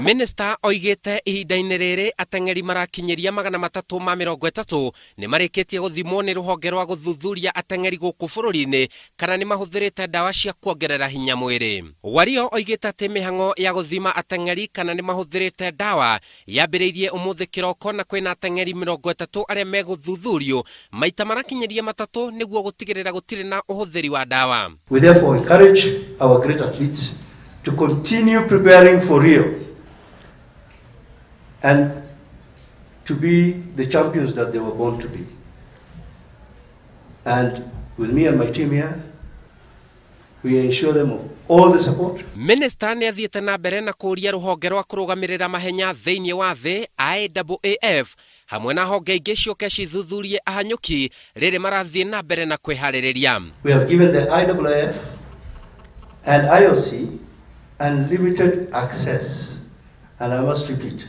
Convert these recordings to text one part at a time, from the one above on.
Minister oigete ihinda-inĩ rĩrĩ ateng'eri marakinyĩria 330 nĩmarĩkĩtie gũthimwo nĩ rũhonge rwa gũthuthuria ateng'eri gũkũ bũrũri-inĩ kana nĩmahũthĩrĩte ndawa cia kuongerera hinya mwĩrĩ. Wario oigete atĩ mĩhang'o ya gũthima ateng'eri kana nĩmahũthĩrĩte ndawa yambĩrĩirie ũmũthĩ kĩroko na kwĩna ateng'eri 30 arĩa megũthuthurio maita marakinyĩria 3 nĩguo gũtigĩrĩra gũtirĩ na ũhũthĩri wa ndawa. We therefore encourage our great athletes to continue preparing for Rio and to be the champions that they were born to be. And with me and my team here, we ensure them of all the support. Minister nĩathiĩte na mbere na kũũria rũhonge rwa kũrũgamĩrĩra mahenya thĩinĩ wa thĩ IAAF hamwe na honge ingĩ ciũke cithuthurie ahanyũki rĩrĩ marathiĩ na mbere na kwĩharĩrĩria. We have given the IAAF and IOC unlimited access. And I must repeat,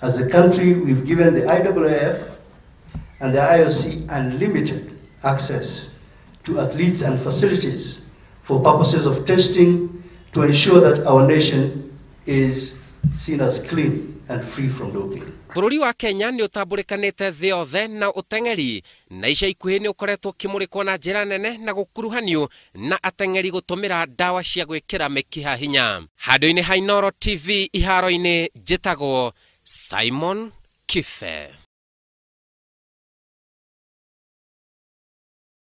as a country, we've given the IAAF and the IOC unlimited access to athletes and facilities for purposes of testing to ensure that our nation is seen as clean and free from doping. Bũrũri wa Kenya nĩ ũtambũrĩkanĩte thĩ yothe na ũteng'eri na ica ikuhĩ nĩ ũkoretwo ũkĩmũrĩkwo na njĩra nene na gũkuruhanio na ateng'eri gũtũmĩra ndawa cia gwĩkĩra mĩkiha hinya. Handũ-inĩ ha Inooro TV iharo-inĩ, njĩtagwo Simon Kife.